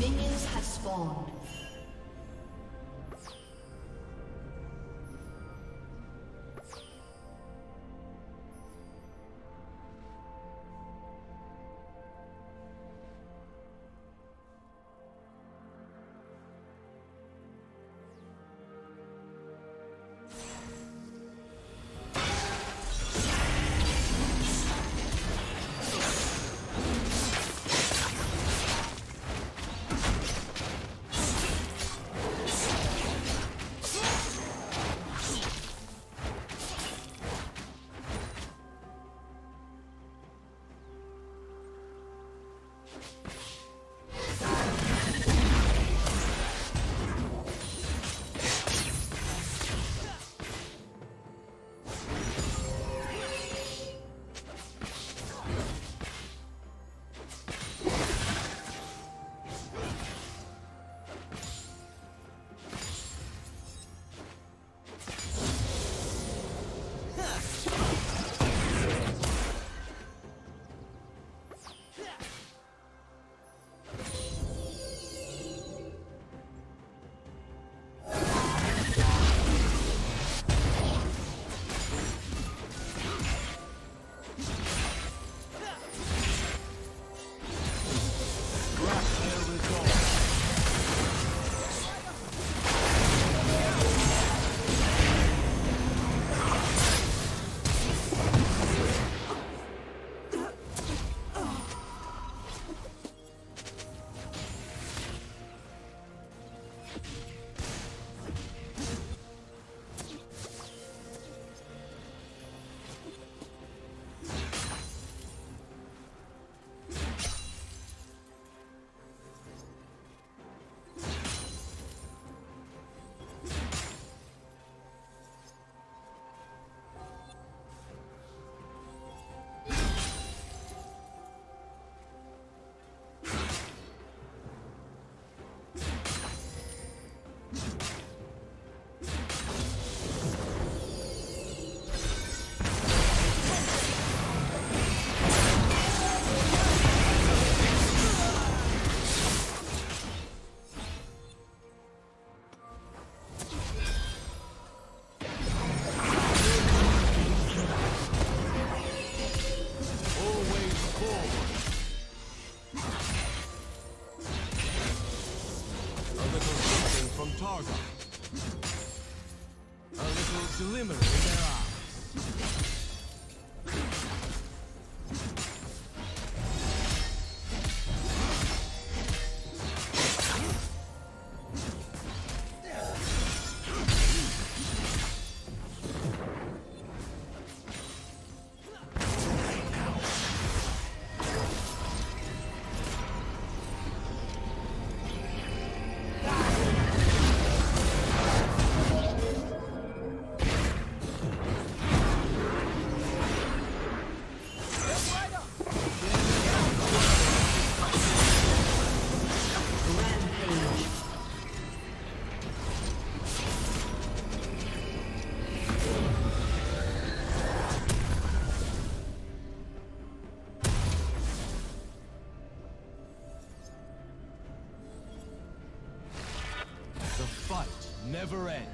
Minions have spawned. Never end.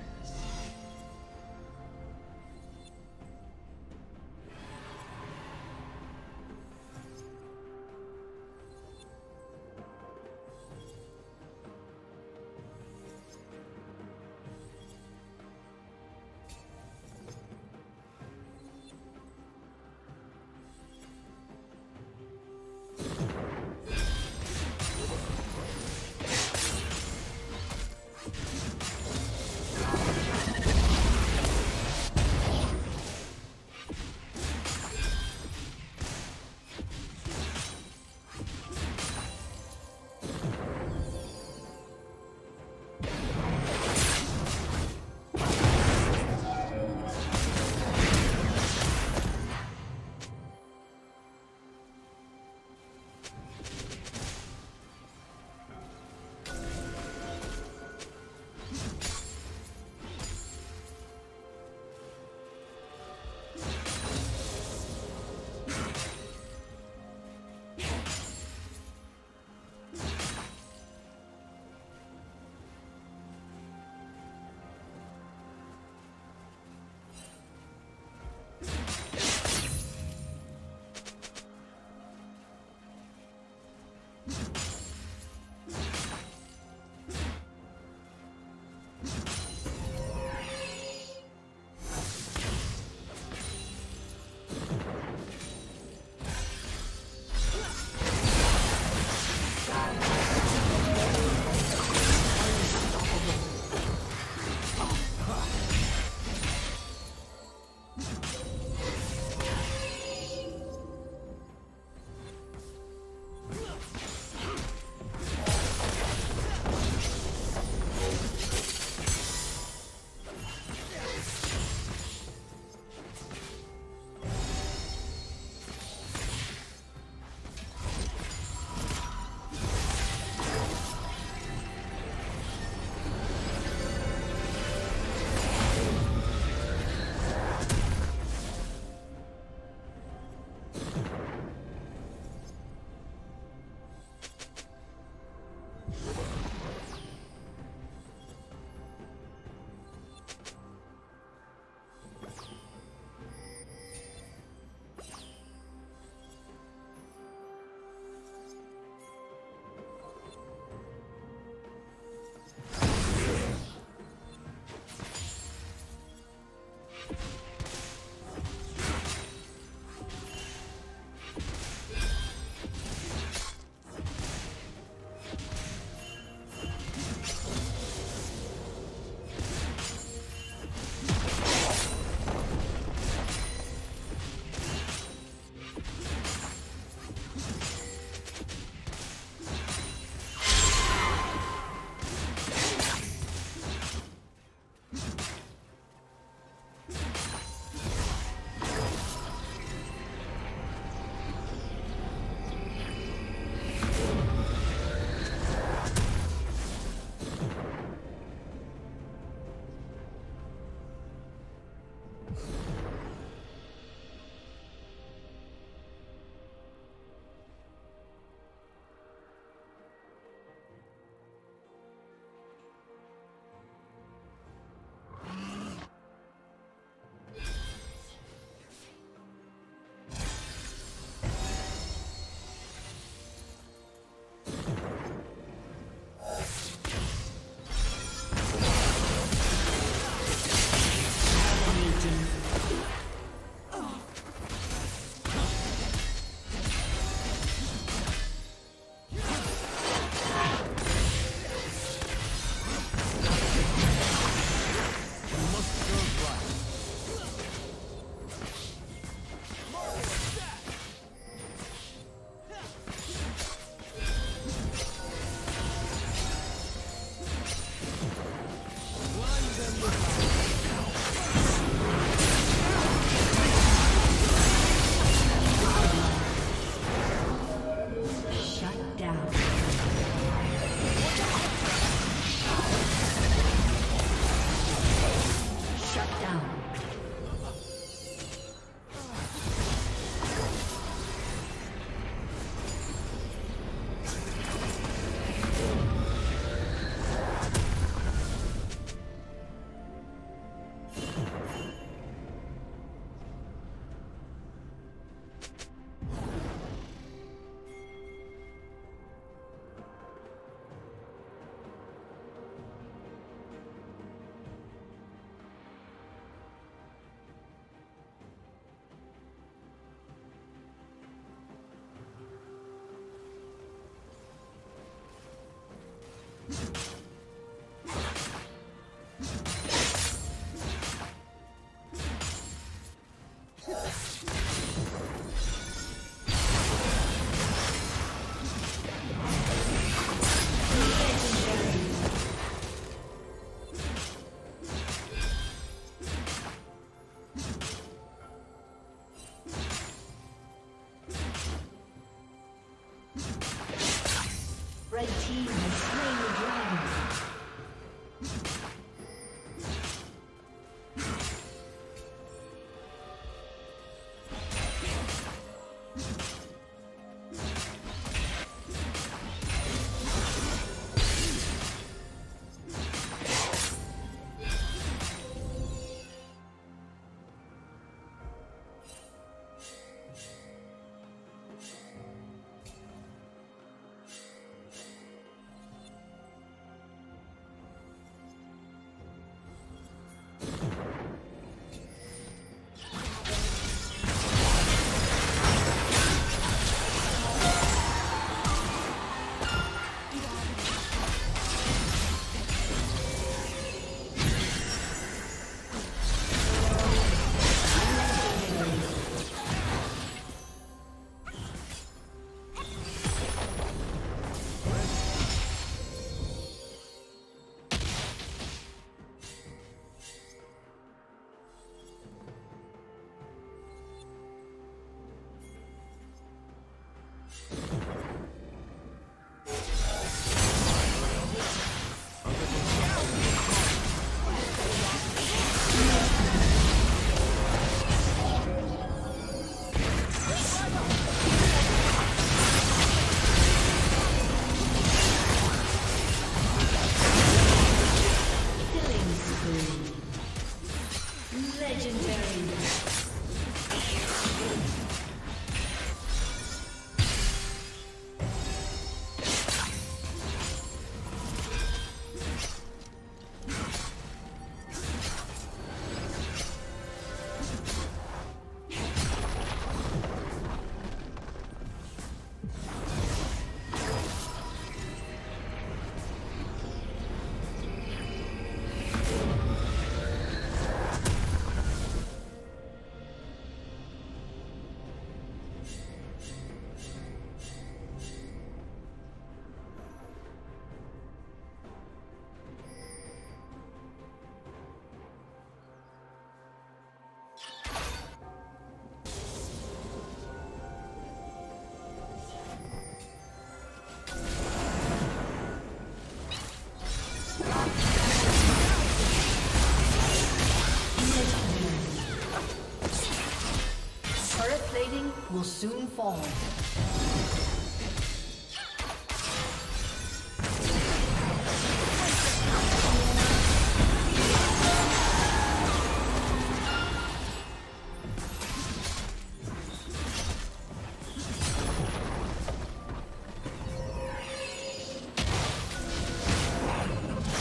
Will soon fall.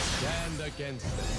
Stand against them.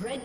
Red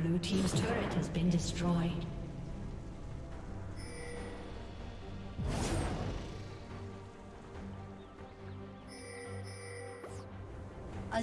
Blue team's turret has been destroyed. A